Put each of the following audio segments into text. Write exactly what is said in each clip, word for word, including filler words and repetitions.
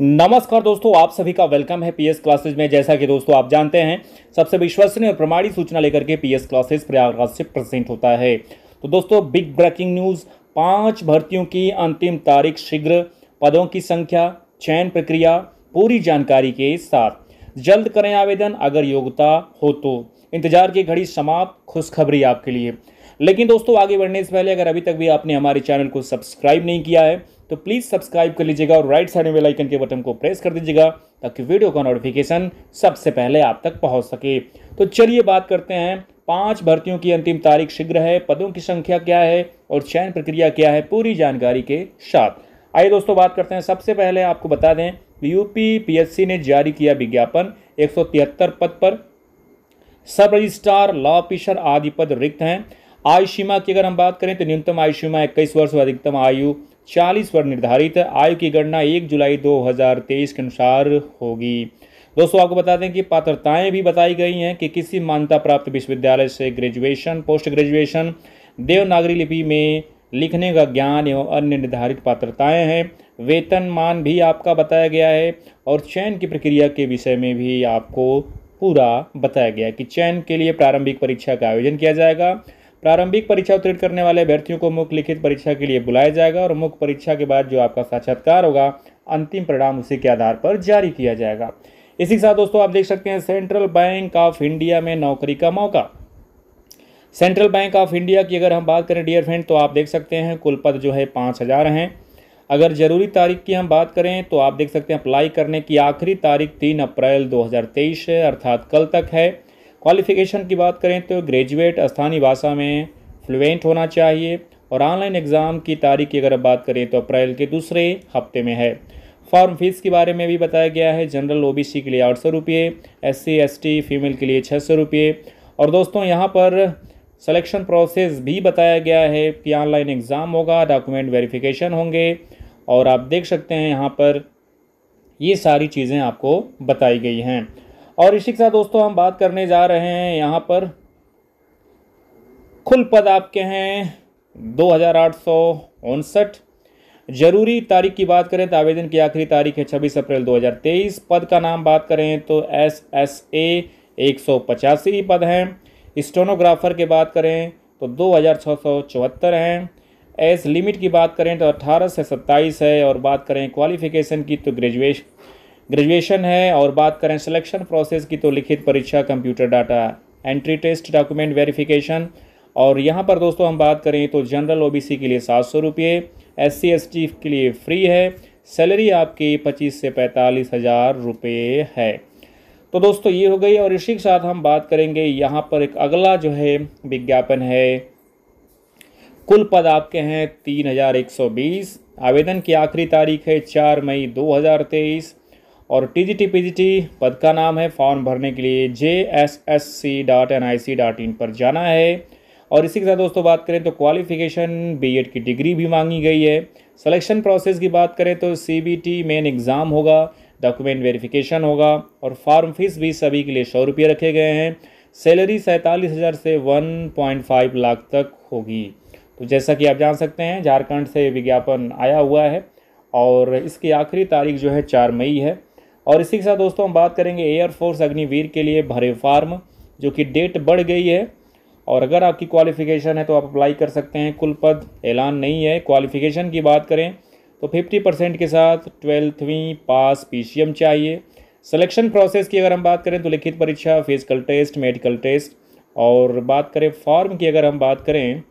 नमस्कार दोस्तों, आप सभी का वेलकम है पीएस क्लासेस में। जैसा कि दोस्तों आप जानते हैं, सबसे विश्वसनीय और प्रमाणिक सूचना लेकर के पीएस क्लासेस प्रयागराज से प्रेजेंट होता है। तो दोस्तों बिग ब्रेकिंग न्यूज़, पांच भर्तियों की अंतिम तारीख शीघ्र, पदों की संख्या, चयन प्रक्रिया, पूरी जानकारी के साथ जल्द करें आवेदन अगर योग्यता हो तो। इंतजार की घड़ी समाप्त, खुशखबरी आपके लिए। लेकिन दोस्तों आगे बढ़ने से पहले अगर अभी तक भी आपने हमारे चैनल को सब्सक्राइब नहीं किया है तो प्लीज़ सब्सक्राइब कर लीजिएगा और राइट साइड में बेल आइकन के बटन को प्रेस कर दीजिएगा ताकि वीडियो का नोटिफिकेशन सबसे पहले आप तक पहुंच सके। तो चलिए बात करते हैं, पांच भर्तियों की अंतिम तारीख शीघ्र है, पदों की संख्या क्या है और चयन प्रक्रिया क्या है, पूरी जानकारी के साथ। आइए दोस्तों बात करते हैं। सबसे पहले आपको बता दें यूपीपीएससी ने जारी किया विज्ञापन, एक सौ तिहत्तर पद पर सब रजिस्ट्रार, लॉ ऑफिसर आदि पद रिक्त हैं। आयु सीमा की अगर हम बात करें तो न्यूनतम आयु सीमा इक्कीस वर्ष और अधिकतम आयु चालीस वर्ष निर्धारित है। आयु की गणना एक जुलाई दो हज़ार तेईस के अनुसार होगी। दोस्तों आपको बता दें कि पात्रताएं भी बताई गई हैं कि किसी मान्यता प्राप्त विश्वविद्यालय से ग्रेजुएशन, पोस्ट ग्रेजुएशन, देवनागरी लिपि में लिखने का ज्ञान एवं अन्य निर्धारित पात्रताएं हैं। वेतनमान भी आपका बताया गया है और चयन की प्रक्रिया के विषय में भी आपको पूरा बताया गया है कि चयन के लिए प्रारंभिक परीक्षा का आयोजन किया जाएगा। प्रारंभिक परीक्षा उत्तीर्ण करने वाले अभ्यर्थियों को मुख्य लिखित परीक्षा के लिए बुलाया जाएगा और मुख्य परीक्षा के बाद जो आपका साक्षात्कार होगा, अंतिम परिणाम उसी के आधार पर जारी किया जाएगा। इसी के साथ दोस्तों आप देख सकते हैं सेंट्रल बैंक ऑफ इंडिया में नौकरी का मौका। सेंट्रल बैंक ऑफ इंडिया की अगर हम बात करें डियर फ्रेंड तो आप देख सकते हैं कुल पद जो है पाँच हज़ार हैं। अगर जरूरी तारीख की हम बात करें तो आप देख सकते हैं अप्लाई करने की आखिरी तारीख तीन अप्रैल दो हज़ार तेईस है, अर्थात कल तक है। क्वालिफिकेशन की बात करें तो ग्रेजुएट स्थानीय भाषा में फ्लुएंट होना चाहिए और ऑनलाइन एग्ज़ाम की तारीख की अगर बात करें तो अप्रैल के दूसरे हफ्ते में है। फॉर्म फीस के बारे में भी बताया गया है, जनरल ओबीसी के लिए आठ सौ रुपये, S C S T female के लिए छः सौ रुपये। और दोस्तों यहाँ पर सिलेक्शन प्रोसेस भी बताया गया है कि ऑनलाइन एग्ज़ाम होगा, डॉक्यूमेंट वेरिफिकेशन होंगे और आप देख सकते हैं यहाँ पर ये सारी चीज़ें आपको बताई गई हैं। और इसी के साथ दोस्तों हम बात करने जा रहे हैं, यहाँ पर कुल पद आपके हैं दो हज़ार आठ सौ उनसठ। जरूरी तारीख की बात करें तो आवेदन की आखिरी तारीख है छब्बीस अप्रैल दो हज़ार तेईस। पद का नाम बात करें तो एस एस ए एक सौ पचासी पद हैं। स्टेनोग्राफर की बात करें तो दो हज़ार छः सौ चौहत्तर हैं। एज लिमिट की बात करें तो अट्ठारह से सत्ताईस है। और बात करें क्वालिफिकेशन की तो ग्रेजुएशन ग्रेजुएशन है। और बात करें सिलेक्शन प्रोसेस की तो लिखित परीक्षा, computer data entry test, document verification. और यहाँ पर दोस्तों हम बात करें तो जनरल ओबीसी के लिए सात सौ रुपये, एस सी एस टी के लिए फ्री है। सैलरी आपकी पच्चीस से पैंतालीस हज़ार रुपये है। तो दोस्तों ये हो गई। और इसी के साथ हम बात करेंगे, यहाँ पर एक अगला जो है विज्ञापन है, कुल पद आपके हैं तीन हज़ार एक सौ बीस। आवेदन की आखिरी तारीख है चार मई दो हज़ार तेईस। और टीजीटी पीजीटी पद का नाम है। फॉर्म भरने के लिए J S S C dot N I C dot in पर जाना है। और इसी के साथ दोस्तों बात करें तो क्वालिफिकेशन बीएड की डिग्री भी मांगी गई है। सिलेक्शन प्रोसेस की बात करें तो सीबीटी मेन एग्ज़ाम होगा, डॉक्यूमेंट वेरिफिकेशन होगा। और फॉर्म फीस भी सभी के लिए सौ रुपये रखे गए हैं। सैलरी सैंतालीस हज़ार से एक पॉइंट पाँच लाख तक होगी। तो जैसा कि आप जान सकते हैं झारखंड से विज्ञापन आया हुआ है और इसकी आखिरी तारीख जो है चार मई है। और इसी के साथ दोस्तों हम बात करेंगे एयरफोर्स अग्निवीर के लिए भरे फार्म, जो कि डेट बढ़ गई है। और अगर आपकी क्वालिफ़िकेशन है तो आप अप्लाई कर सकते हैं। कुल पद ऐलान नहीं है। क्वालिफ़िकेशन की बात करें तो पचास परसेंट के साथ ट्वेल्थवीं पास पीसीएम चाहिए। सिलेक्शन प्रोसेस की अगर हम बात करें तो लिखित परीक्षा, फिजिकल टेस्ट, मेडिकल टेस्ट। और बात करें फॉर्म की अगर हम बात करें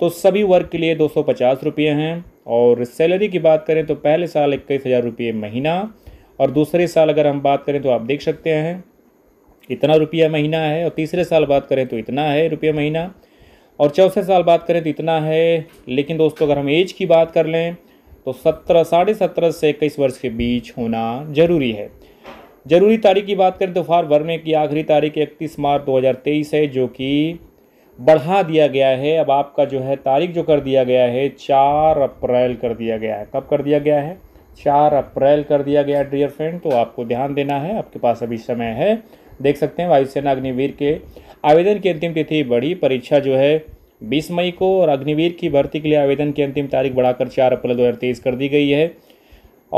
तो सभी वर्ग के लिए दो सौ पचास रुपये हैं। और सैलरी की बात करें तो पहले साल इक्कीस हज़ार रुपये महीना और दूसरे साल अगर हम बात करें तो आप देख सकते हैं इतना रुपया महीना है। और तीसरे साल बात करें तो इतना है रुपया महीना। और चौथे साल बात करें तो इतना है। लेकिन दोस्तों अगर हम एज की बात कर लें तो सत्रह साढ़े सत्रह से इक्कीस वर्ष के बीच होना ज़रूरी है। ज़रूरी तारीख की बात करें तो फॉर्म भरने की आखिरी तारीख इकतीस मार्च दो हज़ार तेईस है, जो कि बढ़ा दिया गया है। अब आपका जो है तारीख जो कर दिया गया है चार अप्रैल कर दिया गया है। कब कर दिया गया है? चार अप्रैल कर दिया गया डियर फ्रेंड। तो आपको ध्यान देना है, आपके पास अभी समय है। देख सकते हैं वायुसेना अग्निवीर के आवेदन की अंतिम तिथि बढ़ी, परीक्षा जो है बीस मई को। और अग्निवीर की भर्ती के लिए आवेदन की अंतिम तारीख बढ़ाकर चार अप्रैल दो हज़ार तेईस कर दी गई है।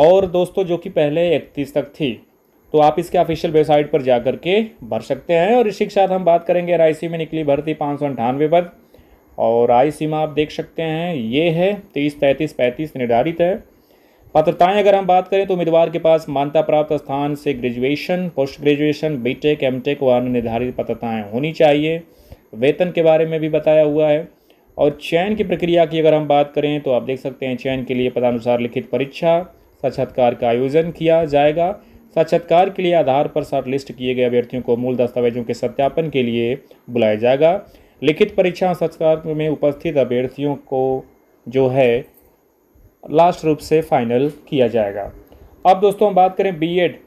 और दोस्तों जो कि पहले इकतीस तक थी, तो आप इसके ऑफिशियल वेबसाइट पर जा कर के भर सकते हैं। और इसी के साथ हम बात करेंगे आरआईसी में निकली भर्ती पाँच सौ अंठानवे पद, और आरआईसी में आप देख सकते हैं ये है तीस तैंतीस पैंतीस निर्धारित है। पात्रताएँ अगर हम बात करें तो उम्मीदवार के पास मान्यता प्राप्त स्थान से graduation, post graduation, BTech, MTech व अन्य निर्धारित पात्रताएँ होनी चाहिए। वेतन के बारे में भी बताया हुआ है। और चयन की प्रक्रिया की अगर हम बात करें तो आप देख सकते हैं चयन के लिए पदानुसार लिखित परीक्षा, साक्षात्कार का आयोजन किया जाएगा। साक्षात्कार के लिए आधार पर शॉर्ट लिस्ट किए गए अभ्यर्थियों को मूल दस्तावेजों के सत्यापन के लिए बुलाया जाएगा। लिखित परीक्षा साक्षात्कार में उपस्थित अभ्यर्थियों को जो है लास्ट रूप से फाइनल किया जाएगा। अब दोस्तों हम बात करें बीएड,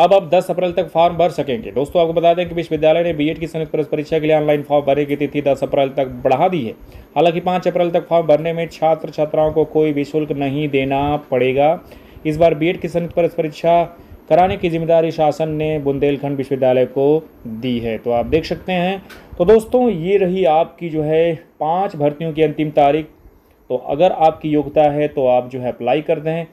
अब आप दस अप्रैल तक फॉर्म भर सकेंगे। दोस्तों आपको बता दें कि विश्वविद्यालय ने बीएड की संयुक्त प्रवेश परीक्षा के लिए ऑनलाइन फॉर्म भरने की तिथि दस अप्रैल तक बढ़ा दी है। हालांकि पाँच अप्रैल तक फॉर्म भरने में छात्र छात्राओं को कोई भी शुल्क नहीं देना पड़ेगा। इस बार बीएड की संयुक्त प्रवेश परीक्षा कराने की जिम्मेदारी शासन ने बुंदेलखंड विश्वविद्यालय को दी है, तो आप देख सकते हैं। तो दोस्तों ये रही आपकी जो है पाँच भर्तियों की अंतिम तारीख। तो अगर आपकी योग्यता है तो आप जो है अप्लाई कर दें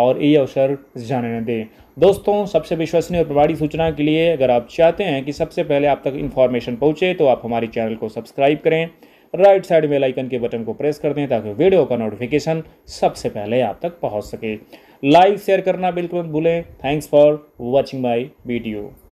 और ये अवसर जाने न दें। दोस्तों सबसे विश्वसनीय और प्रभावी सूचना के लिए अगर आप चाहते हैं कि सबसे पहले आप तक इन्फॉर्मेशन पहुंचे तो आप हमारे चैनल को सब्सक्राइब करें, राइट साइड में आइकन के बटन को प्रेस कर दें ताकि वीडियो का नोटिफिकेशन सबसे पहले आप तक पहुँच सके। लाइक शेयर करना बिल्कुल मत भूलें। Thanks for watching my video.